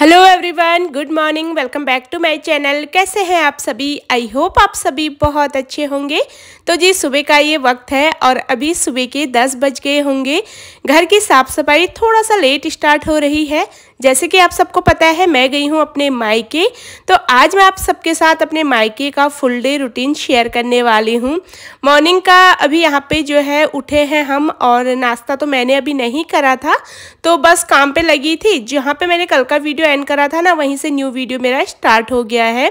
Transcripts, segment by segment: Hello everyone, good morning, welcome back to my channel. कैसे हैं आप सभी? आई होप आप सभी बहुत अच्छे होंगे। तो जी सुबह का ये वक्त है और अभी सुबह के 10 बज गए होंगे। घर की साफ़ सफाई थोड़ा सा लेट स्टार्ट हो रही है। जैसे कि आप सबको पता है मैं गई हूँ अपने मायके, तो आज मैं आप सबके साथ अपने मायके का फुल डे रूटीन शेयर करने वाली हूँ। मॉर्निंग का अभी यहाँ पे जो है उठे हैं हम और नाश्ता तो मैंने अभी नहीं करा था, तो बस काम पे लगी थी। जहाँ पे मैंने कल का वीडियो एंड करा था ना, वहीं से न्यू वीडियो मेरा स्टार्ट हो गया है।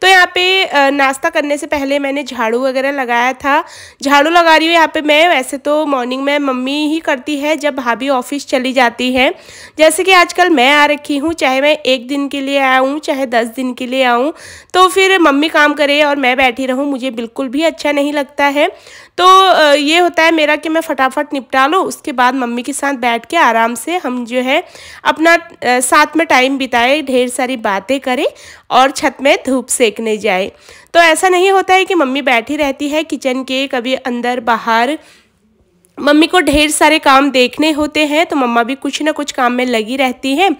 तो यहाँ पे नाश्ता करने से पहले मैंने झाड़ू वगैरह लगाया था, झाड़ू लगा रही हूँ यहाँ पे मैं। वैसे तो मॉर्निंग में मम्मी ही करती है जब भाभी ऑफिस चली जाती है। जैसे कि आजकल मैं आ रखी हूँ, चाहे मैं एक दिन के लिए आऊँ चाहे 10 दिन के लिए आऊँ, तो फिर मम्मी काम करे और मैं बैठी रहूँ, मुझे बिल्कुल भी अच्छा नहीं लगता है। तो ये होता है मेरा कि मैं फटाफट निपटा लूँ, उसके बाद मम्मी के साथ बैठ के आराम से हम जो है अपना साथ में टाइम बिताए, ढेर सारी बातें करें और छत में धूप सेकने जाए। तो ऐसा नहीं होता है कि मम्मी बैठी रहती है किचन के, कभी अंदर बाहर। मम्मी को ढेर सारे काम देखने होते हैं, तो मम्मा भी कुछ ना कुछ काम में लगी रहती हैं।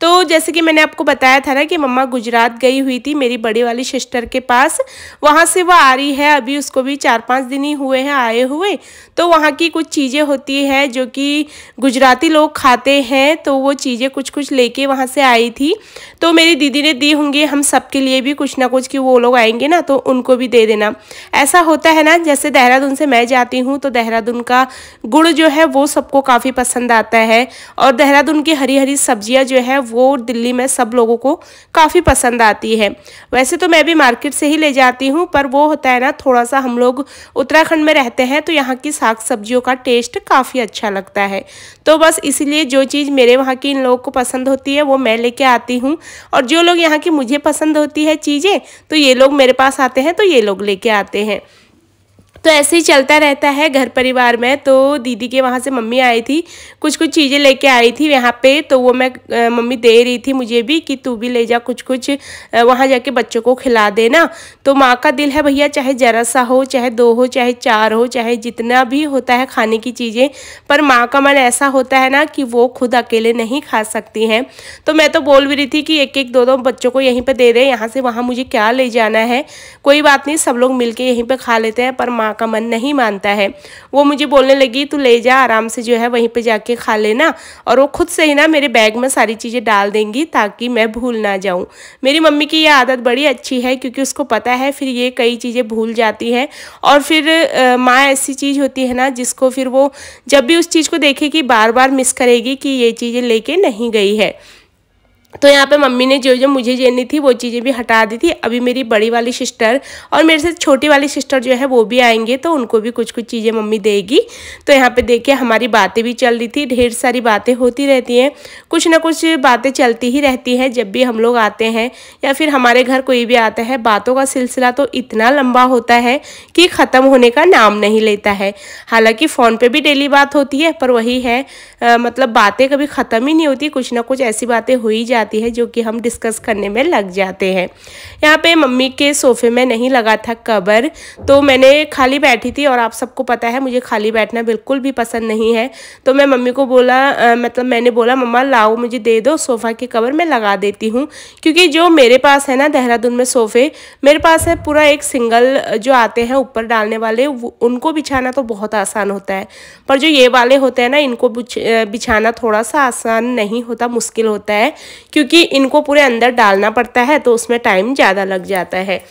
तो जैसे कि मैंने आपको बताया था ना कि मम्मा गुजरात गई हुई थी मेरी बड़ी वाली सिस्टर के पास, वहाँ से वो आ रही है। अभी उसको भी 4-5 दिन ही हुए हैं आए हुए। तो वहाँ की कुछ चीज़ें होती है जो कि गुजराती लोग खाते हैं, तो वो चीज़ें कुछ लेके वहाँ से आई थी। तो मेरी दीदी ने दी होंगी हम सब के लिए भी कुछ ना कुछ, कि वो लोग आएंगे ना तो उनको भी दे देना। ऐसा होता है ना, जैसे देहरादून से मैं जाती हूँ तो देहरादून का गुड़ जो है वो सबको काफ़ी पसंद आता है, और देहरादून की हरी हरी सब्जियां जो है वो दिल्ली में सब लोगों को काफ़ी पसंद आती है। वैसे तो मैं भी मार्केट से ही ले जाती हूँ, पर वो होता है ना थोड़ा सा, हम लोग उत्तराखंड में रहते हैं तो यहाँ की साग सब्जियों का टेस्ट काफ़ी अच्छा लगता है। तो बस इसीलिए जो चीज़ मेरे वहाँ की इन लोगों को पसंद होती है वो मैं लेके आती हूँ, और जो लोग यहाँ की मुझे पसंद होती है चीज़ें तो ये लोग मेरे पास आते हैं, तो ये लोग लेके आते हैं। तो ऐसे ही चलता रहता है घर परिवार में। तो दीदी के वहाँ से मम्मी आई थी, कुछ चीज़ें लेके आई थी यहाँ पे, तो वो मैं मम्मी दे रही थी मुझे भी कि तू भी ले जा कुछ वहाँ जाके बच्चों को खिला देना। तो माँ का दिल है भैया, चाहे ज़रा सा हो चाहे 2 हो चाहे 4 हो, चाहे जितना भी होता है खाने की चीज़ें, पर माँ का मन ऐसा होता है ना कि वो खुद अकेले नहीं खा सकती हैं। तो मैं तो बोल भी रही थी कि 1-1 2-2 बच्चों को यहीं पर दे रहे, यहाँ से वहाँ मुझे क्या ले जाना है, कोई बात नहीं सब लोग मिल के यहीं पर खा लेते हैं। पर माँ का मन नहीं मानता है, वो मुझे बोलने लगी तू ले जा आराम से जो है वहीं पे जाके खा लेना, और वो खुद से ही ना मेरे बैग में सारी चीज़ें डाल देंगी ताकि मैं भूल ना जाऊं। मेरी मम्मी की ये आदत बड़ी अच्छी है क्योंकि उसको पता है फिर ये कई चीज़ें भूल जाती हैं, और फिर माँ ऐसी चीज़ होती है ना जिसको फिर वो जब भी उस चीज़ को देखेगी बार बार मिस करेगी कि ये चीज़ें लेके नहीं गई है। तो यहाँ पे मम्मी ने जो मुझे देनी थी वो चीज़ें भी हटा दी थी। अभी मेरी बड़ी वाली सिस्टर और मेरे से छोटी वाली सिस्टर जो है वो भी आएंगे, तो उनको भी कुछ चीज़ें मम्मी देगी। तो यहाँ पे देखिए हमारी बातें भी चल रही थी, ढेर सारी बातें होती रहती हैं, कुछ ना कुछ बातें चलती ही रहती हैं जब भी हम लोग आते हैं या फिर हमारे घर कोई भी आता है। बातों का सिलसिला तो इतना लंबा होता है कि ख़त्म होने का नाम नहीं लेता है। हालाँकि फ़ोन पर भी डेली बात होती है, पर वही है मतलब बातें कभी ख़त्म ही नहीं होती, कुछ ना कुछ ऐसी बातें हो ही आती है जो कि हम डिस्कस करने में लग जाते हैं। यहाँ पे मम्मी के सोफे में नहीं लगा था कवर, तो मैंने खाली बैठी थी, और आप सबको पता है मुझे खाली बैठना बिल्कुल भी पसंद नहीं है। तो मैं मम्मी को बोला मैंने बोला मम्मा लाओ मुझे दे दो सोफ़ा के कवर, मैं लगा देती हूँ, क्योंकि जो मेरे पास है ना देहरादून में सोफ़े मेरे पास है पूरा एक सिंगल जो आते हैं ऊपर डालने वाले, उनको बिछाना तो बहुत आसान होता है, पर जो ये वाले होते हैं ना इनको बिछाना थोड़ा सा आसान नहीं होता, मुश्किल होता है क्योंकि इनको पूरे अंदर डालना पड़ता है, तो उसमें टाइम ज़्यादा लग जाता है।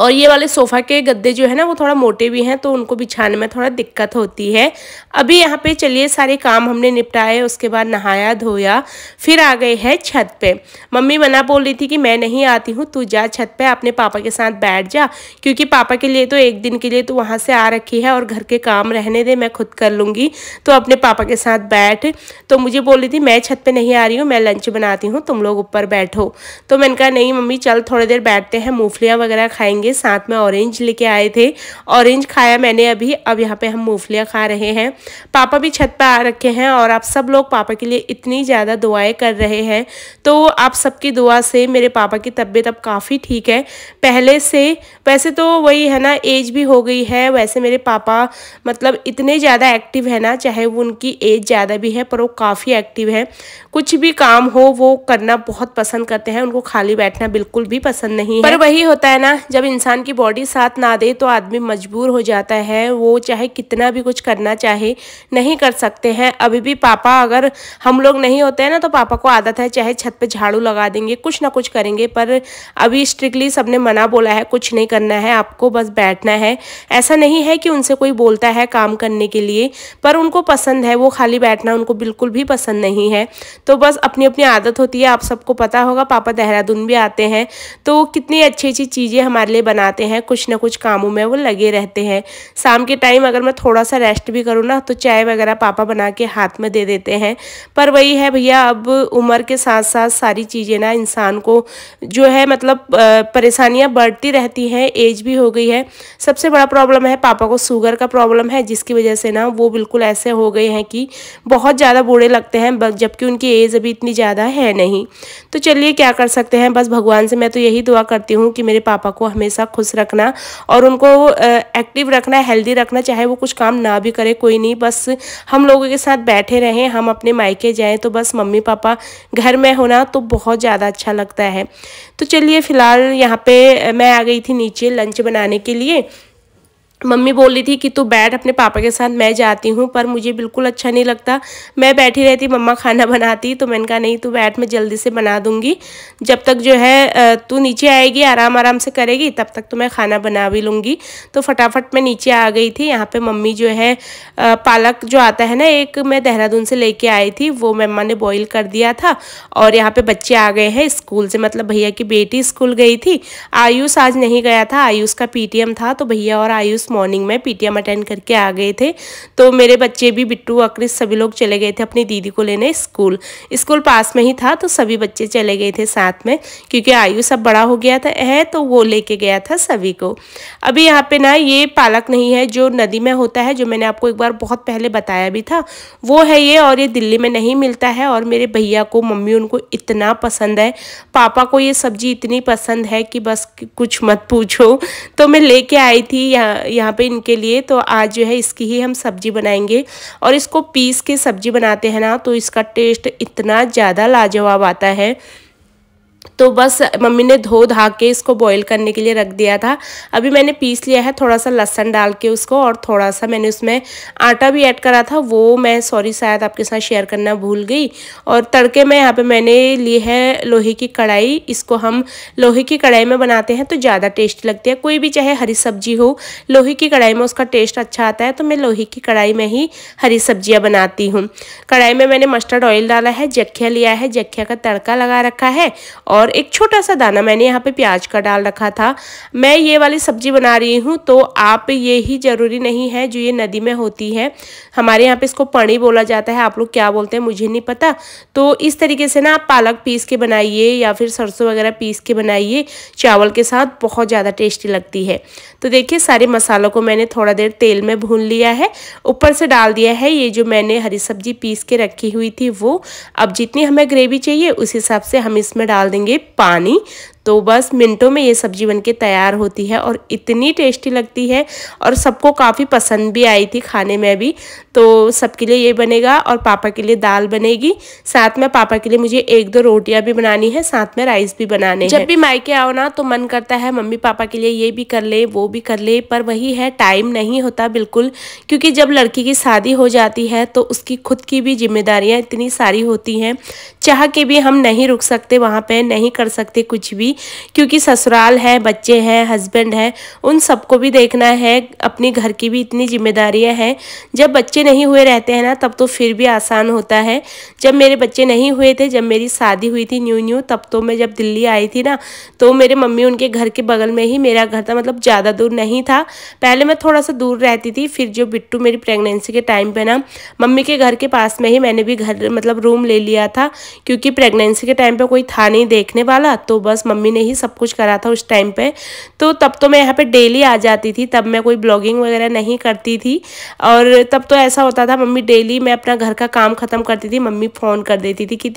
और ये वाले सोफ़ा के गद्दे जो है ना वो थोड़ा मोटे भी हैं, तो उनको बिछाने में थोड़ा दिक्कत होती है। अभी यहाँ पे चलिए सारे काम हमने निपटाए, उसके बाद नहाया धोया, फिर आ गए हैं छत पे। मम्मी मना बोल रही थी कि मैं नहीं आती हूँ, तू जा छत पे अपने पापा के साथ बैठ जा, क्योंकि पापा के लिए तो 1 दिन के लिए तो वहाँ से आ रखी है और घर के काम रहने दे, मैं खुद कर लूँगी, तो अपने पापा के साथ बैठ। तो मुझे बोल रही थी मैं छत पर नहीं आ रही हूँ, मैं लंच बनाती हूँ, तुम लोग ऊपर बैठो। तो मैंने कहा नहीं मम्मी चल थोड़ी देर बैठते हैं, मूँगफलियाँ वगैरह खाएँगे लेंगे। साथ में ऑरेंज लेके आए थे, ऑरेंज खाया मैंने अभी। अब यहाँ पे हम मूंगफलियाँ खा रहे हैं। पापा भी छत पर आ रखे हैं और आप सब लोग पापा के लिए इतनी ज़्यादा दुआएं कर रहे हैं। तो आप सबकी दुआ से मेरे पापा की तबीयत अब काफ़ी ठीक है पहले से। वैसे तो वही है ना, एज भी हो गई है। वैसे मेरे पापा मतलब इतने ज़्यादा एक्टिव है ना, चाहे वो उनकी एज ज़्यादा भी है पर वो काफ़ी एक्टिव है। कुछ भी काम हो वो करना बहुत पसंद करते हैं, उनको खाली बैठना बिल्कुल भी पसंद नहीं है। पर वही होता है ना, जब इंसान की बॉडी साथ ना दे तो आदमी मजबूर हो जाता है। वो चाहे कितना भी कुछ करना चाहे नहीं कर सकते हैं। अभी भी पापा, अगर हम लोग नहीं होते हैं ना तो पापा को आदत है चाहे छत पे झाड़ू लगा देंगे, कुछ ना कुछ करेंगे। पर अभी स्ट्रिक्टली सबने मना बोला है, कुछ नहीं करना है आपको, बस बैठना है। ऐसा नहीं है कि उनसे कोई बोलता है काम करने के लिए, पर उनको पसंद है, वो खाली बैठना उनको बिल्कुल भी पसंद नहीं है। तो बस अपनी अपनी आदत होती है। आप सबको पता होगा पापा देहरादून भी आते हैं तो कितनी अच्छी अच्छी चीज़ें हमारे लिए बनाते हैं, कुछ ना कुछ कामों में वो लगे रहते हैं। शाम के टाइम अगर मैं थोड़ा सा रेस्ट भी करूँ ना तो चाय वगैरह पापा बना के हाथ में दे देते हैं। पर वही है भैया, अब उम्र के साथ साथ सारी चीज़ें ना इंसान को जो है मतलब परेशानियाँ बढ़ती रहती हैं। एज भी हो गई है। सबसे बड़ा प्रॉब्लम है पापा को शुगर का प्रॉब्लम है, जिसकी वजह से ना वो बिल्कुल ऐसे हो गए हैं कि बहुत ज़्यादा बूढ़े लगते हैं, जबकि उनकी एज अभी इतनी ज़्यादा है नहीं। तो चलिए क्या कर सकते हैं, बस भगवान से मैं तो यही दुआ करती हूँ कि मेरे पापा को हमेशा खुश रखना और उनको एक्टिव रखना, हेल्दी रखना। चाहे वो कुछ काम ना भी करे कोई नहीं, बस हम लोगों के साथ बैठे रहें। हम अपने मायके जाएं तो बस मम्मी पापा घर में होना तो बहुत ज़्यादा अच्छा लगता है। तो चलिए फ़िलहाल यहाँ पे मैं आ गई थी नीचे लंच बनाने के लिए। मम्मी बोल रही थी कि तू बैठ अपने पापा के साथ, मैं जाती हूँ, पर मुझे बिल्कुल अच्छा नहीं लगता। मैं बैठी रहती, मम्मा खाना बनाती। तो मैंने कहा नहीं तू बैठ, मैं जल्दी से बना दूँगी। जब तक जो है तू नीचे आएगी, आराम आराम से करेगी, तब तक तो मैं खाना बना भी लूँगी। तो फटाफट मैं नीचे आ गई थी। यहाँ पे मम्मी जो है पालक जो आता है ना, एक मैं देहरादून से लेके आई थी, वो मम्मा ने बॉईल कर दिया था। और यहाँ पर बच्चे आ गए हैं स्कूल से, मतलब भैया की बेटी स्कूल गई थी। आयुष आज नहीं गया था, आयुष का पीटीएम था तो भैया और आयुष मॉर्निंग में पीटीएम अटेंड करके आ गए थे। तो मेरे बच्चे भी, बिट्टू, अक्रिश, सभी लोग चले गए थे अपनी दीदी को लेने स्कूल। स्कूल पास में ही था तो सभी बच्चे चले गए थे साथ में, क्योंकि आयु सब बड़ा हो गया था है तो वो लेके गया था सभी को। अभी यहाँ पे ना ये पालक नहीं है जो नदी में होता है, जो मैंने आपको एक बार बहुत पहले बताया भी था, वो है ये। और ये दिल्ली में नहीं मिलता है और मेरे भैया को, मम्मी उनको इतना पसंद है, पापा को ये सब्जी इतनी पसंद है कि बस कुछ मत पूछो। तो मैं लेके आई थी यहाँ पे इनके लिए। तो आज जो है इसकी ही हम सब्जी बनाएंगे और इसको पीस के सब्जी बनाते हैं ना तो इसका टेस्ट इतना ज़्यादा लाजवाब आता है। तो बस मम्मी ने धो धा के इसको बॉईल करने के लिए रख दिया था। अभी मैंने पीस लिया है, थोड़ा सा लहसुन डाल के उसको, और थोड़ा सा मैंने उसमें आटा भी ऐड करा था, वो मैं शायद आपके साथ शेयर करना भूल गई। और तड़के में यहाँ पे मैंने ली है लोहे की कढ़ाई। इसको हम लोहे की कढ़ाई में बनाते हैं तो ज़्यादा टेस्ट लगती है। कोई भी चाहे हरी सब्जी हो, लोहे की कढ़ाई में उसका टेस्ट अच्छा आता है। तो मैं लोहे की कढ़ाई में ही हरी सब्जियाँ बनाती हूँ। कढ़ाई में मैंने मस्टर्ड ऑयल डाला है, जखिया लिया है, जखिया का तड़का लगा रखा है, और एक छोटा सा दाना मैंने यहाँ पे प्याज का डाल रखा था। मैं ये वाली सब्जी बना रही हूँ। तो आप, ये ही ज़रूरी नहीं है जो ये नदी में होती है, हमारे यहाँ पे इसको पणी बोला जाता है, आप लोग क्या बोलते हैं मुझे नहीं पता। तो इस तरीके से ना आप पालक पीस के बनाइए या फिर सरसों वगैरह पीस के बनाइए चावल के साथ, बहुत ज़्यादा टेस्टी लगती है। तो देखिए सारे मसालों को मैंने थोड़ा देर तेल में भून लिया है, ऊपर से डाल दिया है ये जो मैंने हरी सब्जी पीस के रखी हुई थी वो। अब जितनी हमें ग्रेवी चाहिए उस हिसाब से हम इसमें डाल देंगे पानी। तो बस मिनटों में ये सब्जी बनके तैयार होती है और इतनी टेस्टी लगती है और सबको काफ़ी पसंद भी आई थी खाने में भी। तो सबके लिए ये बनेगा और पापा के लिए दाल बनेगी, साथ में पापा के लिए मुझे 1-2 रोटियां भी बनानी है, साथ में राइस भी बनाने हैं। जब भी मायके आओ ना तो मन करता है मम्मी पापा के लिए ये भी कर ले वो भी कर ले, पर वही है टाइम नहीं होता बिल्कुल, क्योंकि जब लड़की की शादी हो जाती है तो उसकी खुद की भी जिम्मेदारियाँ इतनी सारी होती हैं, चाह के भी हम नहीं रुक सकते, वहाँ पर नहीं कर सकते कुछ भी, क्योंकि ससुराल है, बच्चे हैं, हस्बैंड है, उन सबको भी देखना है, अपने घर की भी इतनी जिम्मेदारियां हैं। जब बच्चे नहीं हुए रहते हैं ना तब तो फिर भी आसान होता है। जब मेरे बच्चे नहीं हुए थे, जब मेरी शादी हुई थी न्यू, तब तो मैं जब दिल्ली आई थी ना तो मेरे मम्मी उनके घर के बगल में ही मेरा घर था, मतलब ज़्यादा दूर नहीं था। पहले मैं थोड़ा सा दूर रहती थी, फिर जो बिट्टू मेरी प्रेगनेंसी के टाइम पर ना मम्मी के घर के पास में ही मैंने भी घर मतलब रूम ले लिया था, क्योंकि प्रेगनेंसी के टाइम पर कोई था नहीं देखने वाला। तो बस मम्मी ने ही सब कुछ करा था उस टाइम पे। तब तो मैं यहाँ पे डेली आ जाती थी, तब मैं कोई ब्लॉगिंग वगैरह नहीं करती थी। और तब तो ऐसा होता था मम्मी डेली, मैं अपना घर का काम ख़त्म करती थी, मम्मी फ़ोन कर देती थी कि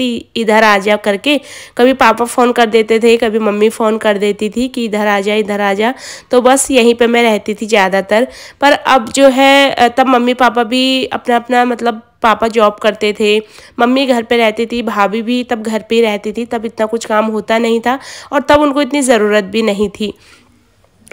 इधर आ जा करके। कभी पापा फ़ोन कर देते थे, कभी मम्मी फ़ोन कर देती थी कि इधर आ जा इधर आ जा। तो बस यहीं पे मैं रहती थी ज़्यादातर। पर अब जो है, तब मम्मी पापा भी अपना अपना, मतलब पापा जॉब करते थे, मम्मी घर पे रहती थी, भाभी भी तब घर पे ही रहती थी, तब इतना कुछ काम होता नहीं था और तब उनको इतनी ज़रूरत भी नहीं थी।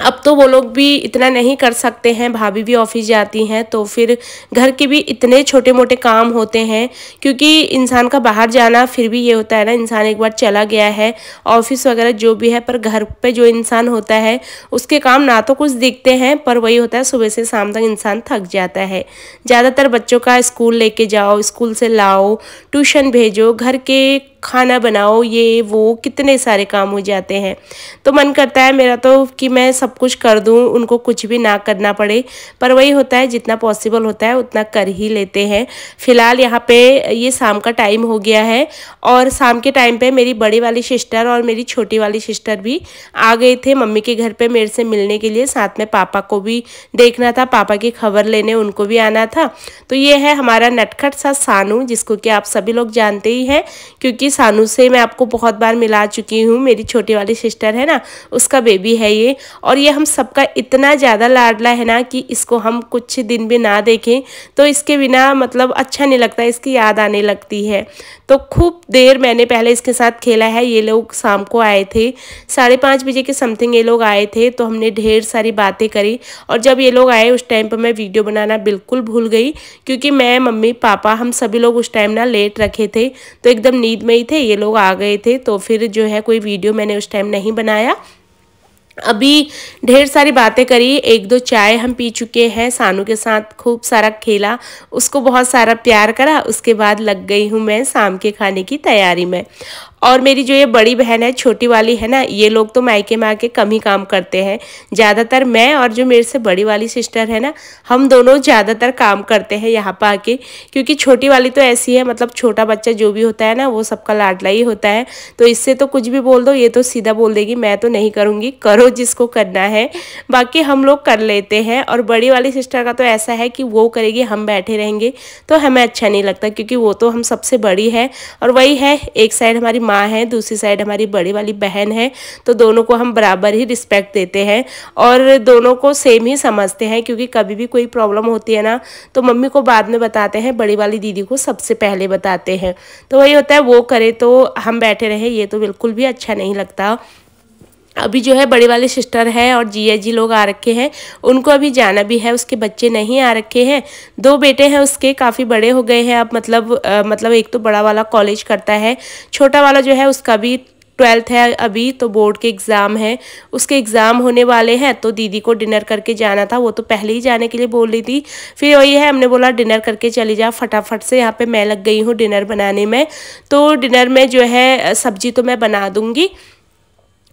अब तो वो लोग भी इतना नहीं कर सकते हैं, भाभी भी ऑफिस जाती हैं, तो फिर घर के भी इतने छोटे मोटे काम होते हैं, क्योंकि इंसान का बाहर जाना, फिर भी ये होता है ना, इंसान एक बार चला गया है ऑफिस वगैरह जो भी है, पर घर पे जो इंसान होता है उसके काम ना तो कुछ दिखते हैं, पर वही होता है सुबह से शाम तक इंसान थक जाता है। ज़्यादातर बच्चों का स्कूल लेके जाओ, स्कूल से लाओ, ट्यूशन भेजो, घर के खाना बनाओ, ये वो कितने सारे काम हो जाते हैं। तो मन करता है मेरा तो कि मैं सब कुछ कर दूं, उनको कुछ भी ना करना पड़े, पर वही होता है जितना पॉसिबल होता है उतना कर ही लेते हैं। फ़िलहाल यहाँ पे ये शाम का टाइम हो गया है और शाम के टाइम पे मेरी बड़ी वाली सिस्टर और मेरी छोटी वाली सिस्टर भी आ गए थे मम्मी के घर पर मेरे से मिलने के लिए। साथ में पापा को भी देखना था, पापा की खबर लेने उनको भी आना था। तो ये है हमारा नटखट सा सानू, जिसको कि आप सभी लोग जानते ही हैं, क्योंकि सानू से मैं आपको बहुत बार मिला चुकी हूँ। मेरी छोटी वाली सिस्टर है ना, उसका बेबी है ये, और ये हम सबका इतना ज़्यादा लाडला है ना कि इसको हम कुछ दिन भी ना देखें तो इसके बिना मतलब अच्छा नहीं लगता, इसकी याद आने लगती है। तो खूब देर मैंने पहले इसके साथ खेला है। ये लोग शाम को आए थे, 5:30 बजे के समथिंग ये लोग आए थे, तो हमने ढेर सारी बातें करी। और जब ये लोग आए उस टाइम पर मैं वीडियो बनाना बिल्कुल भूल गई, क्योंकि मैं, मम्मी, पापा, हम सभी लोग उस टाइम ना लेट रखे थे, तो एकदम नींद में थे, ये लोग आ गए थे। तो फिर जो है कोई वीडियो मैंने उस टाइम नहीं बनाया। अभी ढेर सारी बातें करी, 1-2 चाय हम पी चुके हैं, सानू के साथ खूब सारा खेला, उसको बहुत सारा प्यार करा। उसके बाद लग गई हूँ मैं शाम के खाने की तैयारी में। और मेरी जो ये बड़ी बहन है, छोटी वाली है ना, ये लोग तो मायके में आके कम ही काम करते हैं। ज़्यादातर मैं और जो मेरे से बड़ी वाली सिस्टर है ना, हम दोनों ज़्यादातर काम करते हैं यहाँ पर आके, क्योंकि छोटी वाली तो ऐसी है, मतलब छोटा बच्चा जो भी होता है ना, वो सबका लाडला ही होता है। तो इससे तो कुछ भी बोल दो, ये तो सीधा बोल देगी मैं तो नहीं करूँगी, करो जिसको करना है, बाकी हम लोग कर लेते हैं। और बड़ी वाली सिस्टर का तो ऐसा है कि वो करेगी, हम बैठे रहेंगे तो हमें अच्छा नहीं लगता, क्योंकि वो तो हम सबसे बड़ी है। और वही है, एक साइड हमारी माँ है, दूसरी साइड हमारी बड़ी वाली बहन है, तो दोनों को हम बराबर ही रिस्पेक्ट देते हैं और दोनों को सेम ही समझते हैं। क्योंकि कभी भी कोई प्रॉब्लम होती है ना, तो मम्मी को बाद में बताते हैं, बड़ी वाली दीदी को सबसे पहले बताते हैं। तो वही होता है, वो करे तो हम बैठे रहें, ये तो बिल्कुल भी अच्छा नहीं लगता। अभी जो है बड़ी वाली सिस्टर है और जीजा जी लोग आ रखे हैं, उनको अभी जाना भी है, उसके बच्चे नहीं आ रखे हैं। 2 बेटे हैं उसके, काफ़ी बड़े हो गए हैं अब, मतलब एक तो बड़ा वाला कॉलेज करता है, छोटा वाला जो है उसका भी 12th है अभी, तो बोर्ड के एग्ज़ाम हैं, उसके एग्ज़ाम होने वाले हैं। तो दीदी को डिनर करके जाना था, वो तो पहले ही जाने के लिए बोल रही थी, फिर वही है हमने बोला डिनर करके चली जा फटाफट से। यहाँ पे मैं लग गई हूँ डिनर बनाने में। तो डिनर में जो है सब्जी तो मैं बना दूँगी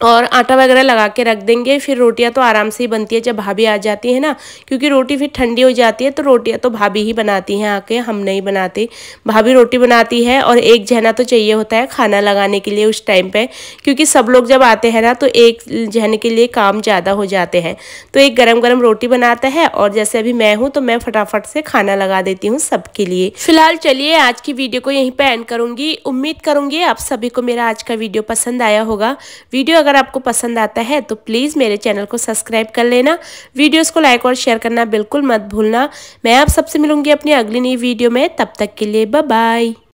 और आटा वगैरह लगा के रख देंगे, फिर रोटियां तो आराम से ही बनती है जब भाभी आ जाती है ना, क्योंकि रोटी फिर ठंडी हो जाती है, तो रोटियां तो भाभी ही बनाती हैं आके, हम नहीं बनाते। भाभी रोटी बनाती है और एक जना तो चाहिए होता है खाना लगाने के लिए उस टाइम पे, क्योंकि सब लोग जब आते हैं ना तो एक जने के लिए काम ज़्यादा हो जाते हैं। तो एक गरम गरम रोटी बनाता है और जैसे अभी मैं हूँ तो मैं फटाफट से खाना लगा देती हूँ सबके लिए। फिलहाल चलिए आज की वीडियो को यहीं पर एंड करूँगी। उम्मीद करूँगी आप सभी को मेरा आज का वीडियो पसंद आया होगा। वीडियो अगर आपको पसंद आता है तो प्लीज़ मेरे चैनल को सब्सक्राइब कर लेना, वीडियोस को लाइक और शेयर करना बिल्कुल मत भूलना। मैं आप सबसे मिलूंगी अपनी अगली नई वीडियो में, तब तक के लिए बाय बाय।